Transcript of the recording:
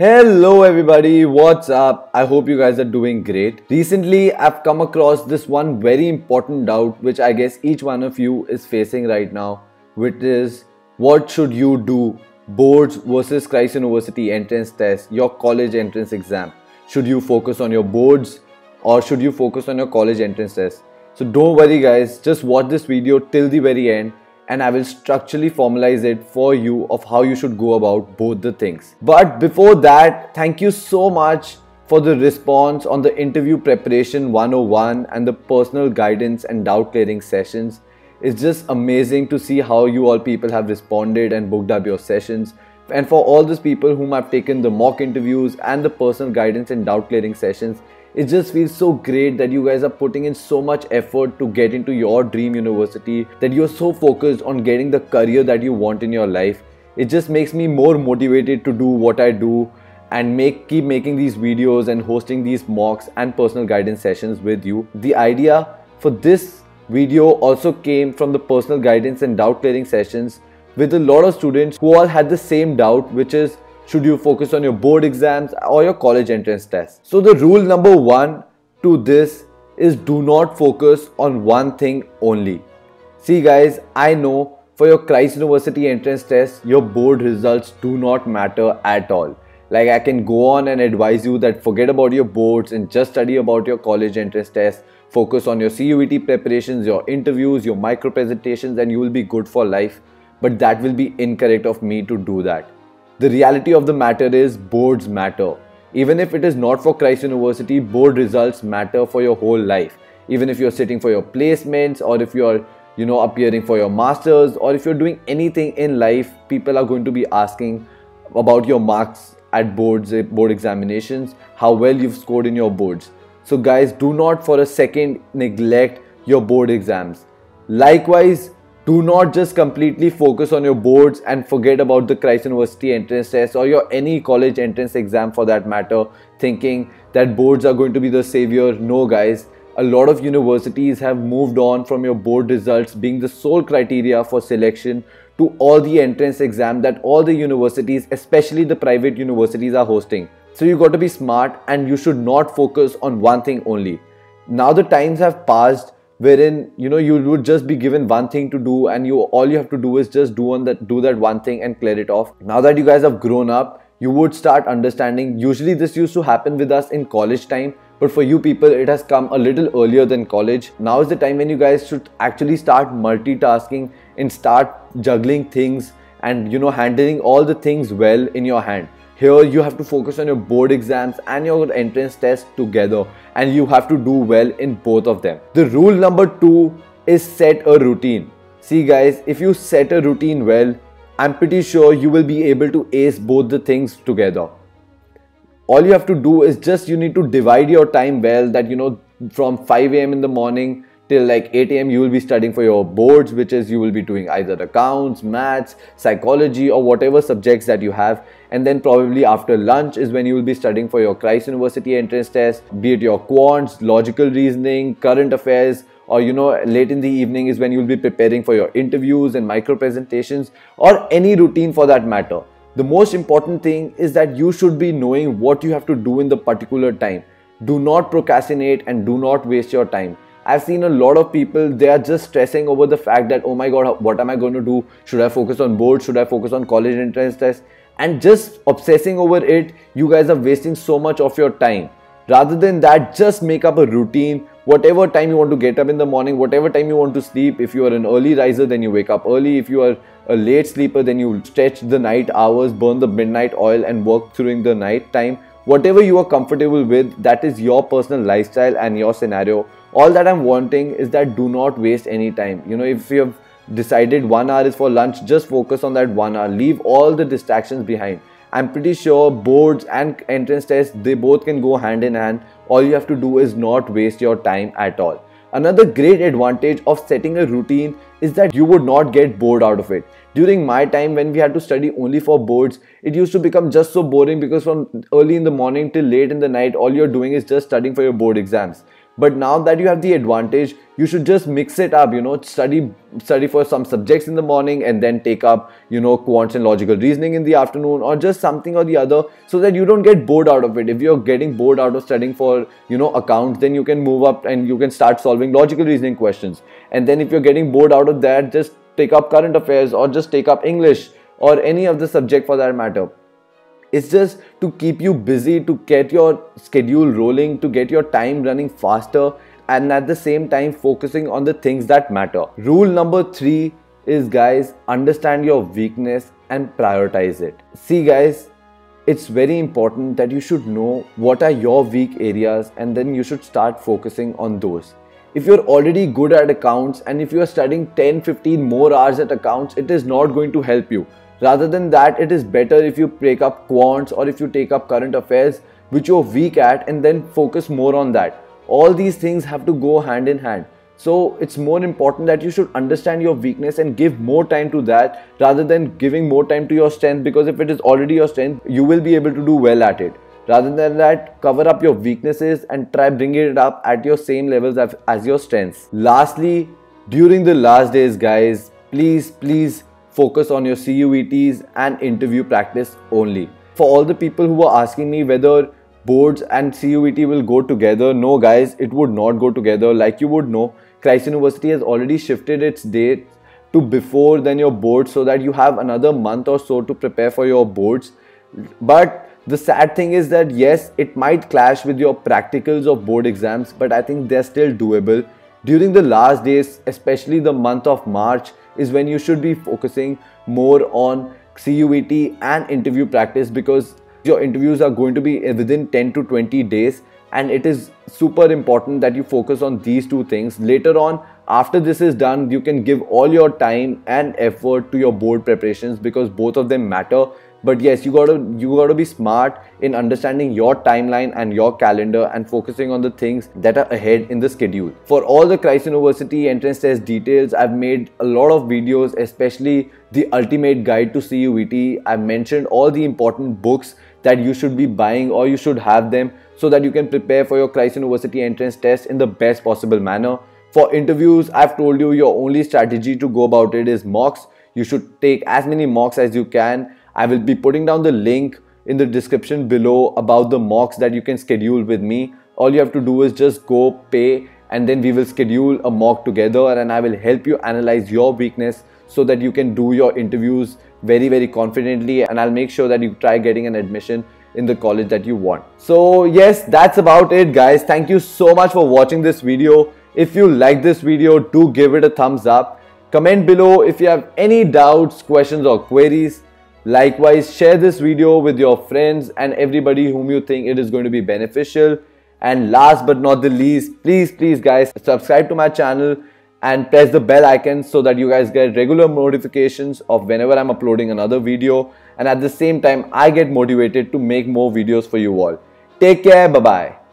Hello everybody, what's up? I hope you guys are doing great. Recently, I've come across this one very important doubt which I guess each one of you is facing right now, which is what should you do? Boards versus Christ University entrance test, your college entrance exam. Should you focus on your boards or should you focus on your college entrance test? So don't worry guys, just watch this video till the very end and I will structurally formalize it for you of how you should go about both the things. But before that, thank you so much for the response on the interview preparation 101 and the personal guidance and doubt clearing sessions. It's just amazing to see how you all people have responded and booked up your sessions. And for all those people whom I've taken the mock interviews and the personal guidance and doubt clearing sessions, it just feels so great that you guys are putting in so much effort to get into your dream university, that you're so focused on getting the career that you want in your life. It just makes me more motivated to do what I do and keep making these videos and hosting these mocks and personal guidance sessions with you. The idea for this video also came from the personal guidance and doubt clearing sessions with a lot of students who all had the same doubt, which is should you focus on your board exams or your college entrance test? So the rule number one to this is do not focus on one thing only. See guys, I know for your Christ University entrance test, your board results do not matter at all. Like I can go on and advise you that forget about your boards and just study about your college entrance test. Focus on your CUET preparations, your interviews, your micro presentations, and you will be good for life. But that will be incorrect of me to do that. The reality of the matter is boards matter. Even if it is not for Christ University, board results matter for your whole life. Even if you're sitting for your placements or if you're appearing for your masters or if you're doing anything in life, people are going to be asking about your marks at board examinations, how well you've scored in your boards. So guys, do not for a second neglect your board exams. Likewise, do not just completely focus on your boards and forget about the Christ University entrance test or your any college entrance exam for that matter, thinking that boards are going to be the savior. No guys, a lot of universities have moved on from your board results being the sole criteria for selection to all the entrance exam that all the universities, especially the private universities, are hosting. So you got to be smart and you should not focus on one thing only. Now the times have passed wherein you would just be given one thing to do and all you have to do is just do that one thing and clear it off. Now that you guys have grown up, you would start understanding. Usually this used to happen with us in college time, but for you people it has come a little earlier than college. Now is the time when you guys should actually start multitasking and start juggling things and handling all the things well in your hand. Here you have to focus on your board exams and your entrance tests together and you have to do well in both of them. The rule number two is set a routine. See guys, if you set a routine well, I'm pretty sure you will be able to ace both the things together. All you have to do is just you need to divide your time well, that from 5 AM in the morning till like 8 AM you will be studying for your boards, which is you will be doing either accounts, maths, psychology or whatever subjects that you have, and then probably after lunch is when you will be studying for your Christ University entrance test, be it your quants, logical reasoning, current affairs, or late in the evening is when you will be preparing for your interviews and micro presentations or any routine for that matter. The most important thing is that you should be knowing what you have to do in the particular time. Do not procrastinate and do not waste your time. I've seen a lot of people, they are just stressing over the fact that, oh my god, what am I going to do? Should I focus on board? Should I focus on college entrance test? And just obsessing over it, you guys are wasting so much of your time. Rather than that, just make up a routine. Whatever time you want to get up in the morning, whatever time you want to sleep. If you are an early riser, then you wake up early. If you are a late sleeper, then you stretch the night hours, burn the midnight oil and work during the night time. Whatever you are comfortable with, that is your personal lifestyle and your scenario. All that I'm wanting is that do not waste any time. If you have decided 1 hour is for lunch, just focus on that 1 hour. Leave all the distractions behind. I'm pretty sure boards and entrance tests, they both can go hand in hand. All you have to do is not waste your time at all. Another great advantage of setting a routine is that you would not get bored out of it. During my time when we had to study only for boards, it used to become just so boring because from early in the morning till late in the night, all you're doing is just studying for your board exams. But now that you have the advantage, you should just mix it up, you know, study for some subjects in the morning and then take up, you know, quants and logical reasoning in the afternoon, or just something or the other, so that you don't get bored out of it. If you're getting bored out of studying for, you know, accounts, then you can move up and you can start solving logical reasoning questions. And then if you're getting bored out of that, just take up current affairs or just take up English or any of the subject for that matter. It's just to keep you busy, to get your schedule rolling, to get your time running faster, and at the same time focusing on the things that matter. Rule number 3 is, guys, understand your weakness and prioritize it. See guys, it's very important that you should know what are your weak areas, and then you should start focusing on those. If you're already good at accounts and if you're studying 10-15 more hours at accounts, it is not going to help you. Rather than that, it is better if you take up quants or if you take up current affairs, which you're weak at, and then focus more on that. All these things have to go hand in hand. So it's more important that you should understand your weakness and give more time to that, rather than giving more time to your strength, because if it is already your strength, you will be able to do well at it. Rather than that, cover up your weaknesses and try bringing it up at your same levels as your strengths. Lastly, during the last days, guys, please focus on your CUETs and interview practice only. For all the people who are asking me whether boards and CUET will go together, no guys, it would not go together. Like you would know, Christ University has already shifted its date to before than your board, so that you have another month or so to prepare for your boards. But the sad thing is that yes, it might clash with your practicals or board exams, but I think they're still doable. During the last days, especially the month of March, is when you should be focusing more on CUET and interview practice, because your interviews are going to be within 10 to 20 days and it is super important that you focus on these two things. Later on, after this is done, you can give all your time and effort to your board preparations, because both of them matter. But yes, you gotta be smart in understanding your timeline and your calendar and focusing on the things that are ahead in the schedule. For all the Christ University entrance test details, I've made a lot of videos, especially the ultimate guide to CUET. I've mentioned all the important books that you should be buying, or you should have them, so that you can prepare for your Christ University entrance test in the best possible manner. For interviews, I've told you your only strategy to go about it is mocks. You should take as many mocks as you can. I will be putting down the link in the description below about the mocks that you can schedule with me. All you have to do is just go pay, and then we will schedule a mock together, and I will help you analyze your weakness so that you can do your interviews very, very confidently, and I'll make sure that you try getting an admission in the college that you want. So yes, that's about it guys. Thank you so much for watching this video. If you like this video, do give it a thumbs up. Comment below if you have any doubts, questions or queries. Likewise, share this video with your friends and everybody whom you think it is going to be beneficial. And last but not the least, please guys, subscribe to my channel and press the bell icon so that you guys get regular notifications of whenever I'm uploading another video. And at the same time, I get motivated to make more videos for you all. Take care. Bye-bye.